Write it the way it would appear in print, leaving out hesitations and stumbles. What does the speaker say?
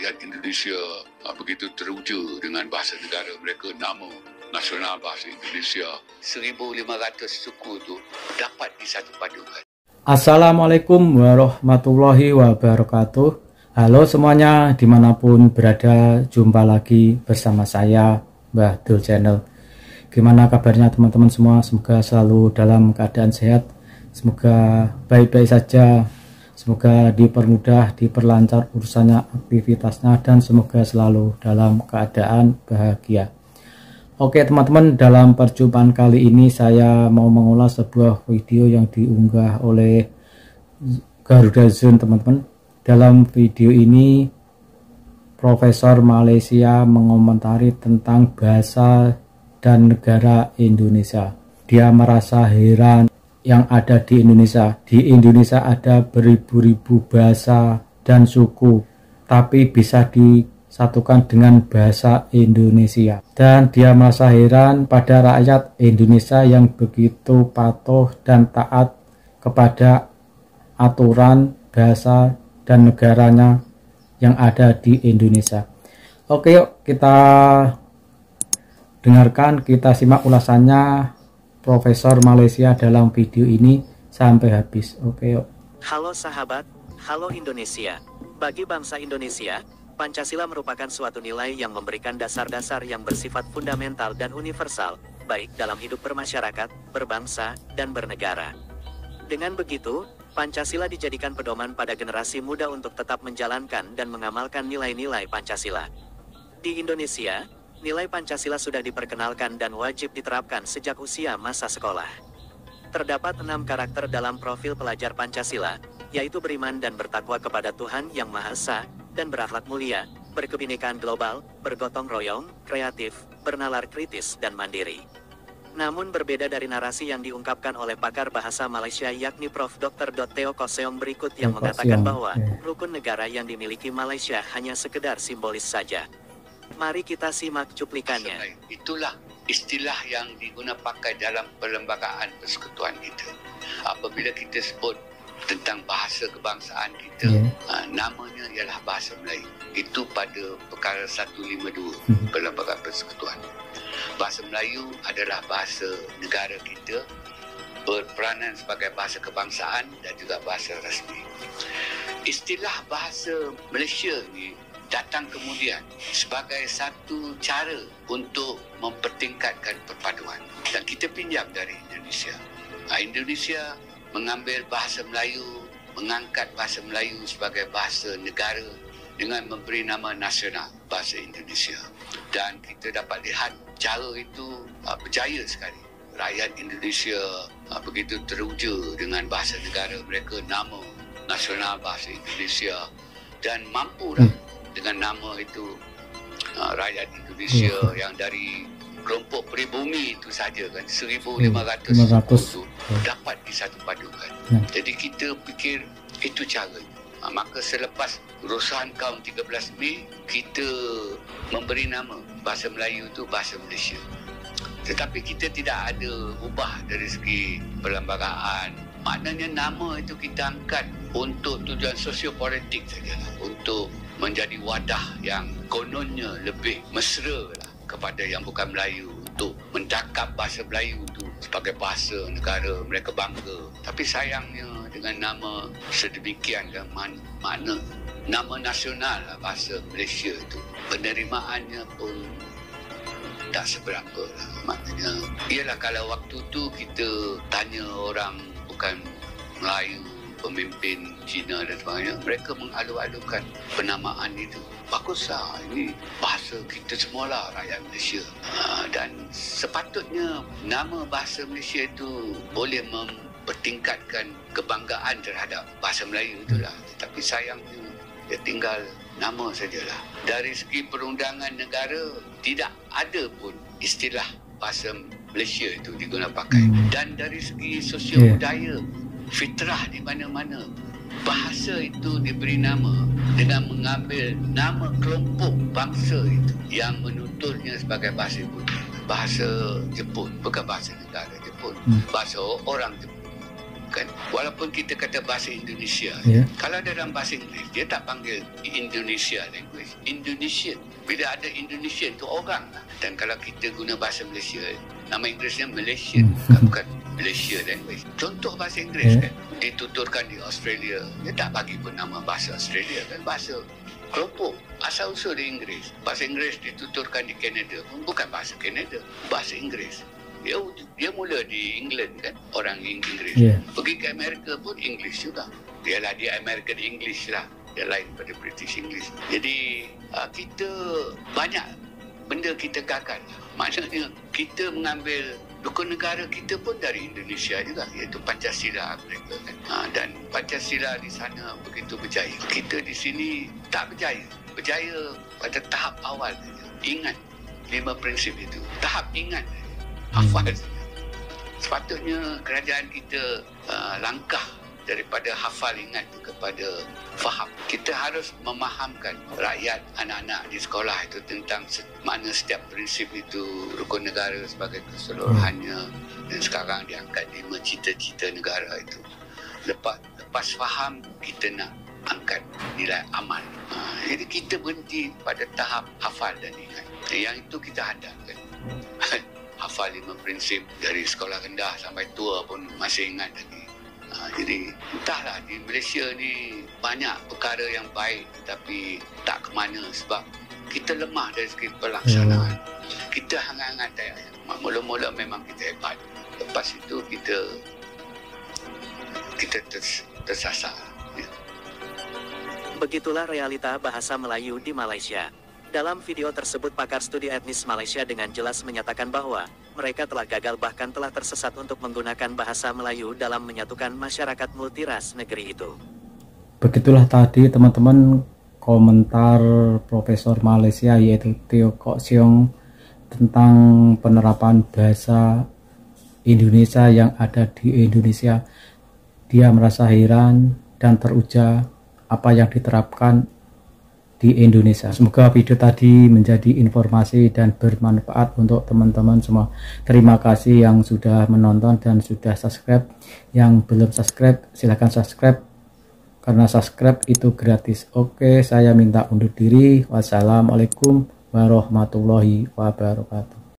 rakyat Indonesia begitu teruja dengan bahasa negara mereka, nama nasional bahasa Indonesia. 1,500 suku itu dapat disadupadukan. Assalamualaikum warahmatullahi wabarakatuh. Halo semuanya, dimanapun berada, jumpa lagi bersama saya Mbah Doel Channel. Gimana kabarnya teman-teman semua? Semoga selalu dalam keadaan sehat, semoga baik-baik saja, semoga dipermudah, diperlancar urusannya, aktivitasnya, dan semoga selalu dalam keadaan bahagia. Oke teman-teman, dalam perjumpaan kali ini saya mau mengulas sebuah video yang diunggah oleh Garuda Zun, teman-teman. Dalam video ini Profesor Malaysia mengomentari tentang bahasa dan negara Indonesia. Dia merasa heran yang ada di Indonesia. Di Indonesia ada beribu-ribu bahasa dan suku, tapi bisa disatukan dengan bahasa Indonesia. Dan dia merasa heran pada rakyat Indonesia yang begitu patuh dan taat kepada aturan bahasa dan negaranya yang ada di Indonesia. Oke, yuk kita dengarkan, kita simak ulasannya Profesor Malaysia dalam video ini sampai habis. Oke, yuk. Halo sahabat, halo Indonesia. Bagi bangsa Indonesia, Pancasila merupakan suatu nilai yang memberikan dasar-dasar yang bersifat fundamental dan universal, baik dalam hidup bermasyarakat, berbangsa, dan bernegara. Dengan begitu, Pancasila dijadikan pedoman pada generasi muda untuk tetap menjalankan dan mengamalkan nilai-nilai Pancasila. Di Indonesia, nilai Pancasila sudah diperkenalkan dan wajib diterapkan sejak usia masa sekolah. Terdapat 6 karakter dalam profil pelajar Pancasila, yaitu beriman dan bertakwa kepada Tuhan Yang Maha Esa, dan berakhlak mulia, berkebinekaan global, bergotong royong, kreatif, bernalar kritis, dan mandiri. Namun berbeda dari narasi yang diungkapkan oleh pakar bahasa Malaysia yakni Prof. Dr. Teo Kok Seong berikut yang mengatakan bahwa rukun negara yang dimiliki Malaysia hanya sekedar simbolis saja. Mari kita simak cuplikannya. Itulah istilah yang digunakan pakai dalam perlembagaan persekutuan kita. Apabila kita sebut tentang bahasa kebangsaan kita, namanya ialah bahasa Melayu. Itu pada perkara 152 perlembagaan persekutuan. Bahasa Melayu adalah bahasa negara kita, berperanan sebagai bahasa kebangsaan dan juga bahasa rasmi. Istilah bahasa Malaysia ini datang kemudian sebagai satu cara untuk mempertingkatkan perpaduan. Dan kita pinjam dari Indonesia. Indonesia mengambil bahasa Melayu, mengangkat bahasa Melayu sebagai bahasa negara dengan memberi nama nasional bahasa Indonesia. Dan kita dapat lihat cara itu berjaya sekali. Rakyat Indonesia begitu teruja dengan bahasa negara mereka, nama nasional bahasa Indonesia, dan mampulah dengan nama itu rakyat Indonesia yang dari kelompok peribumi itu saja kan, 1,500 itu dapat disadupadukan. Jadi kita fikir itu cara. Maka selepas urusan kaum 13 Mei, kita memberi nama bahasa Melayu itu bahasa Malaysia. Tetapi kita tidak ada ubah dari segi perlembagaan. Maknanya nama itu kita angkat untuk tujuan sosiopolitik sajalah, untuk menjadi wadah yang kononnya lebih mesra lah kepada yang bukan Melayu, untuk mendakap bahasa Melayu itu sebagai bahasa negara mereka bangga. Tapi sayangnya dengan nama sedemikian dan makna nama nasional bahasa Malaysia itu, penerimaannya pun tak seberapa lah. Maknanya ialah kalau waktu tu kita tanya orang bukan Melayu, pemimpin Cina dan sebagainya, mereka mengalu-alukan penamaan itu. Baguslah, ini bahasa kita semualah rakyat Malaysia. Dan sepatutnya nama bahasa Malaysia itu boleh bertingkatkan kebanggaan terhadap bahasa Melayu itulah. Tapi sayangnya dia tinggal nama sajalah. Dari segi perundangan negara, tidak ada pun istilah bahasa Malaysia itu digunakan pakai. Dan dari segi sosio budaya, fitrah di mana-mana, bahasa itu diberi nama dengan mengambil nama kelompok bangsa itu yang menuturnya sebagai bahasa ibu. Bahasa Jepun, bukan bahasa negara Jepun, bahasa orang Jepun. diterapkan. Walaupun kita kata bahasa Indonesia, kalau dalam bahasa Inggeris dia tak panggil Indonesia language, Indonesian. Bila ada Indonesian tu orang. Dan kalau kita guna bahasa Malaysia, nama Inggerisnya Malaysia, bukan Malaysia language. Contoh bahasa Inggeris kan, dituturkan di Australia, dia tak bagi pun nama bahasa Australia kan, bahasa kelompok asal-usul di Inggeris. Bahasa Inggeris dituturkan di Kanada, bukan bahasa Kanada, bahasa Inggeris. Dia mula di England kan, orang Inggeris. Pergi ke Amerika pun English juga. Dialah dia American English lah, dia lain pada British English. Jadi kita banyak benda kita gagal. Maksudnya kita mengambil dukun negara kita pun dari Indonesia juga, iaitu Pancasila mereka kan. Dan Pancasila di sana begitu berjaya. Kita di sini tak berjaya. Berjaya pada tahap awal saja. Ingat 5 prinsip itu. Tahap ingat, hafal. Sepatutnya kerajaan kita langkah daripada hafal ingat kepada faham. Kita harus memahamkan rakyat, anak-anak di sekolah itu tentang makna setiap prinsip itu, rukun negara sebagai keseluruhannya. Dan sekarang diangkat 5 cita-cita negara itu. Lepas faham, kita nak angkat nilai amal. Jadi kita berhenti pada tahap hafal dan ingat. Yang itu kita hadapkan. Hafal 5 prinsip dari sekolah rendah sampai tua pun masih ingat lagi. Jadi entahlah, di Malaysia ni banyak perkara yang baik tetapi tak ke mana sebab kita lemah dari segi pelaksanaan. Kita hangat-hangat tak ya. Mula-mula memang kita hebat. Lepas itu kita tersasar. Ya. Begitulah realita bahasa Melayu di Malaysia. Dalam video tersebut, pakar studi etnis Malaysia dengan jelas menyatakan bahwa mereka telah gagal bahkan telah tersesat untuk menggunakan bahasa Melayu dalam menyatukan masyarakat multiras negeri itu. Begitulah tadi teman-teman komentar Profesor Malaysia yaitu Teo Kok Seong tentang penerapan bahasa Indonesia yang ada di Indonesia. Dia merasa heran dan teruja apa yang diterapkan di Indonesia. Semoga video tadi menjadi informasi dan bermanfaat untuk teman-teman semua. Terima kasih yang sudah menonton dan sudah subscribe. Yang belum subscribe, silahkan subscribe karena subscribe itu gratis. Oke, saya minta undur diri. Wassalamualaikum warahmatullahi wabarakatuh.